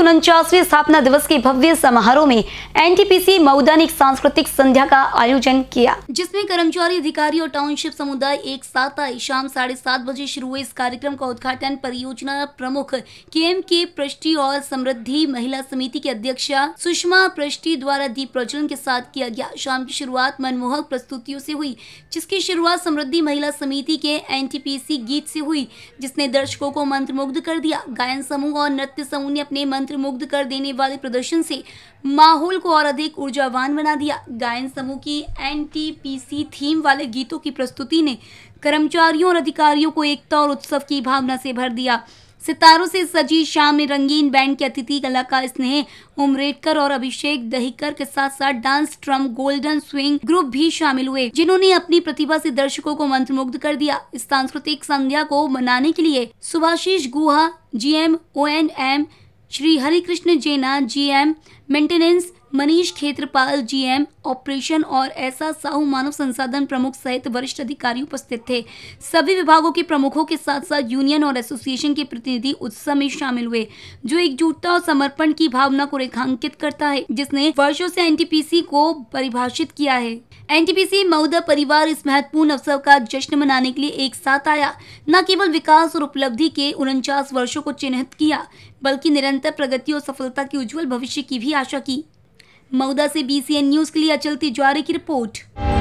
49वीं स्थापना दिवस के भव्य समारोह में एनटीपीसी मौदा ने एक सांस्कृतिक संध्या का आयोजन किया, जिसमें कर्मचारी, अधिकारी और टाउनशिप समुदाय एक साथ आए। शाम 7:30 बजे शुरू हुए इस कार्यक्रम का उद्घाटन परियोजना प्रमुख KM के प्रष्टि और समृद्धि महिला समिति के अध्यक्ष सुषमा प्रष्टि द्वारा दीप प्रज्वलन के साथ किया गया। शाम की शुरुआत मनमोहक प्रस्तुतियों से हुई, जिसकी शुरुआत समृद्धि महिला समिति के एनटीपीसी गीत से हुई, जिसने दर्शकों को मंत्रमुग्ध कर दिया। गायन समूह और नृत्य समूह ने अपने मंत्रमुग्ध कर देने वाले प्रदर्शन से माहौल को और अधिक ऊर्जावान बना दिया। गायन समूह की एनटीपीसी थीम वाले गीतों की प्रस्तुति ने कर्मचारियों और अधिकारियों को एकता और उत्सव की भावना से भर दिया। सितारों से सजी शाम में रंगीन बैंड के अतिथि कलाकार स्नेह उमरेडकर और अभिषेक दहिकर के साथ साथ डांस ट्रम गोल्डन स्विंग ग्रुप भी शामिल हुए, जिन्होंने अपनी प्रतिभा से दर्शकों को मंत्रमुग्ध कर दिया। इस सांस्कृतिक संध्या को मनाने के लिए सुभाषीष गुहा GM ONM, Shri Harikrishna Jena GM maintenance, Manish Khetrapal GM operation और ऐसा साहू मानव संसाधन प्रमुख सहित वरिष्ठ अधिकारी उपस्थित थे। सभी विभागों के प्रमुखों के साथ साथ यूनियन और एसोसिएशन के प्रतिनिधि उत्सव में शामिल हुए, जो एकजुटता और समर्पण की भावना को रेखांकित करता है, जिसने वर्षों से एनटीपीसी को परिभाषित किया है। एनटीपीसी मौदा परिवार इस महत्वपूर्ण अवसर का जश्न मनाने के लिए एक साथ आया। न केवल विकास और उपलब्धि के 49 वर्षों को चिन्हित किया, बल्कि निरंतर प्रगति और सफलता के उज्जवल भविष्य की भी आशा की। मौदा से BCN न्यूज़ के लिए अचल तिवारी की रिपोर्ट।